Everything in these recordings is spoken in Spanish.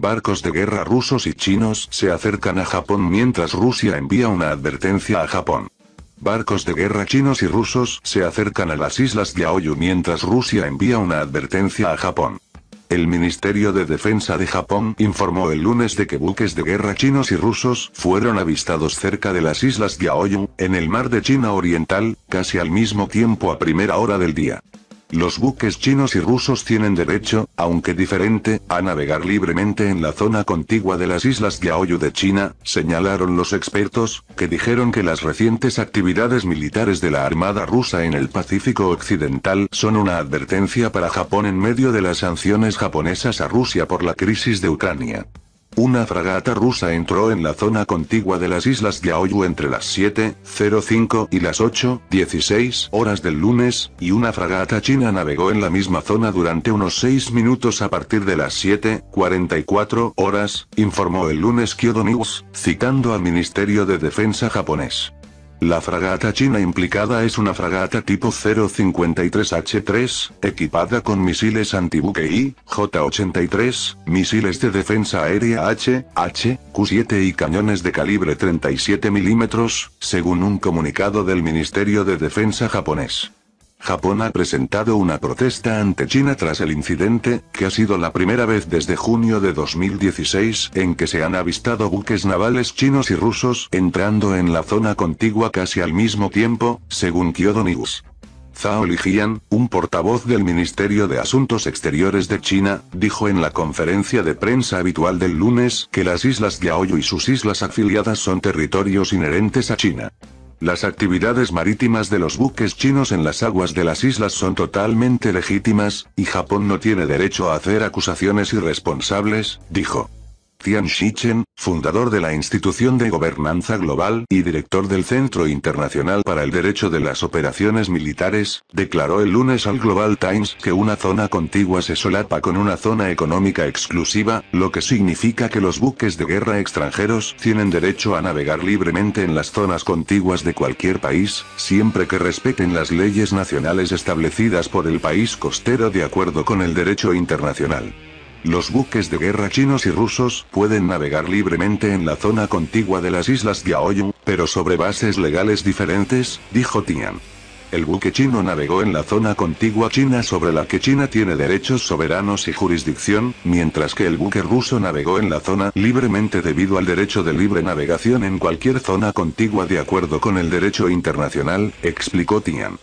Barcos de guerra rusos y chinos se acercan a Japón mientras Rusia envía una advertencia a Japón. Barcos de guerra chinos y rusos se acercan a las islas Diaoyu mientras Rusia envía una advertencia a Japón. El Ministerio de Defensa de Japón informó el lunes de que buques de guerra chinos y rusos fueron avistados cerca de las islas Diaoyu, en el mar de China Oriental, casi al mismo tiempo a primera hora del día. Los buques chinos y rusos tienen derecho, aunque diferente, a navegar libremente en la zona contigua de las islas Yaoyu de China, señalaron los expertos, que dijeron que las recientes actividades militares de la Armada rusa en el Pacífico Occidental son una advertencia para Japón en medio de las sanciones japonesas a Rusia por la crisis de Ucrania. Una fragata rusa entró en la zona contigua de las islas Diaoyu entre las 7:05 y las 8:16 horas del lunes, y una fragata china navegó en la misma zona durante unos 6 minutos a partir de las 7:44 horas, informó el lunes Kyodo News, citando al Ministerio de Defensa japonés. La fragata china implicada es una fragata tipo 053H3, equipada con misiles antibuque IJ83, misiles de defensa aérea H-Q7 y cañones de calibre 37 mm, según un comunicado del Ministerio de Defensa japonés. Japón ha presentado una protesta ante China tras el incidente, que ha sido la primera vez desde junio de 2016 en que se han avistado buques navales chinos y rusos entrando en la zona contigua casi al mismo tiempo, según Kyodo News. Zhao Lijian, un portavoz del Ministerio de Asuntos Exteriores de China, dijo en la conferencia de prensa habitual del lunes que las islas Diaoyu y sus islas afiliadas son territorios inherentes a China. Las actividades marítimas de los buques chinos en las aguas de las islas son totalmente legítimas, y Japón no tiene derecho a hacer acusaciones irresponsables, dijo. Tian Shichen, fundador de la Institución de Gobernanza Global y director del Centro Internacional para el Derecho de las Operaciones Militares, declaró el lunes al Global Times que una zona contigua se solapa con una zona económica exclusiva, lo que significa que los buques de guerra extranjeros tienen derecho a navegar libremente en las zonas contiguas de cualquier país, siempre que respeten las leyes nacionales establecidas por el país costero de acuerdo con el derecho internacional. Los buques de guerra chinos y rusos pueden navegar libremente en la zona contigua de las islas Diaoyu, pero sobre bases legales diferentes, dijo Tian. El buque chino navegó en la zona contigua china sobre la que China tiene derechos soberanos y jurisdicción, mientras que el buque ruso navegó en la zona libremente debido al derecho de libre navegación en cualquier zona contigua de acuerdo con el derecho internacional, explicó Tian.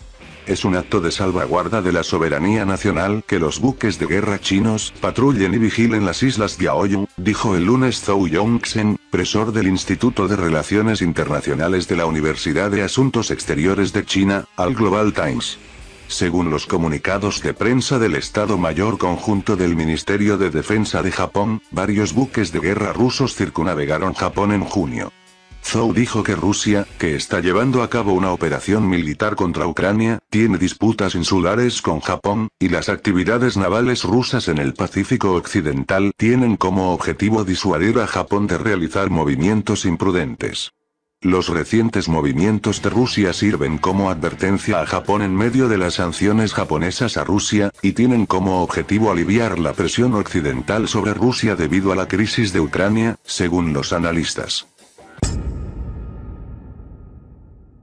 Es un acto de salvaguarda de la soberanía nacional que los buques de guerra chinos patrullen y vigilen las islas Diaoyu, dijo el lunes Zhou Yongxen, profesor del Instituto de Relaciones Internacionales de la Universidad de Asuntos Exteriores de China, al Global Times. Según los comunicados de prensa del Estado Mayor Conjunto del Ministerio de Defensa de Japón, varios buques de guerra rusos circunnavegaron Japón en junio. Zhou dijo que Rusia, que está llevando a cabo una operación militar contra Ucrania, tiene disputas insulares con Japón, y las actividades navales rusas en el Pacífico Occidental tienen como objetivo disuadir a Japón de realizar movimientos imprudentes. Los recientes movimientos de Rusia sirven como advertencia a Japón en medio de las sanciones japonesas a Rusia, y tienen como objetivo aliviar la presión occidental sobre Rusia debido a la crisis de Ucrania, según los analistas.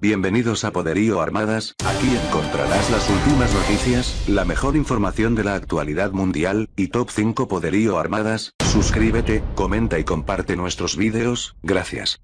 Bienvenidos a Poderío Armadas, aquí encontrarás las últimas noticias, la mejor información de la actualidad mundial, y top 5 Poderío Armadas. Suscríbete, comenta y comparte nuestros vídeos, gracias.